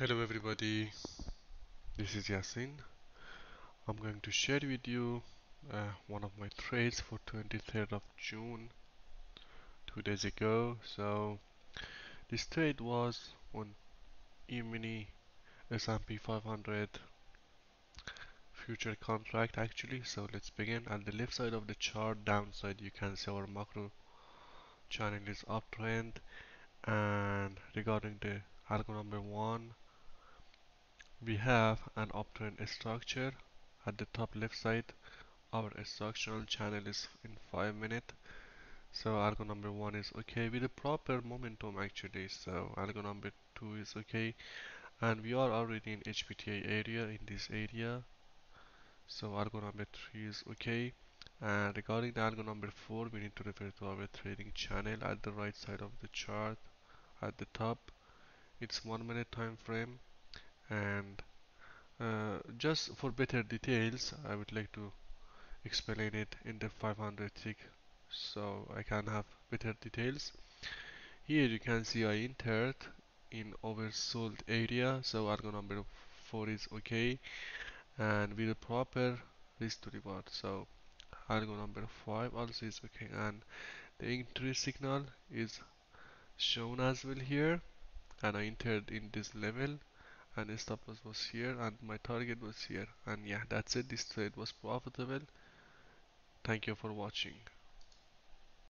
Hello everybody, this is Yasin. I'm going to share with you one of my trades for 23rd of June, 2 days ago. So this trade was on E-mini S&P 500 future contract actually. So let's begin. On the left side of the chart, downside, you can see our macro channel is uptrend, and regarding the algo number one, we have an uptrend structure. At the top left side, our instructional channel is in 5 minutes. So algo number one is okay with the proper momentum actually. So algo number two is okay, and we are already in HPTA area, in this area. So algo number three is okay, and regarding the algo number four, we need to refer to our trading channel at the right side of the chart. At the top, it's 1 minute time frame, and just for better details, I would like to explain it in the 500 tick so I can have better details. Here you can see I entered in oversold area, so algo number 4 is okay, and with a proper risk to reward. So algo number 5 also is okay, and the entry signal is shown as well here, and I entered in this level, and stop loss was here, and my target was here, and yeah, that's it. This trade was profitable. Thank you for watching.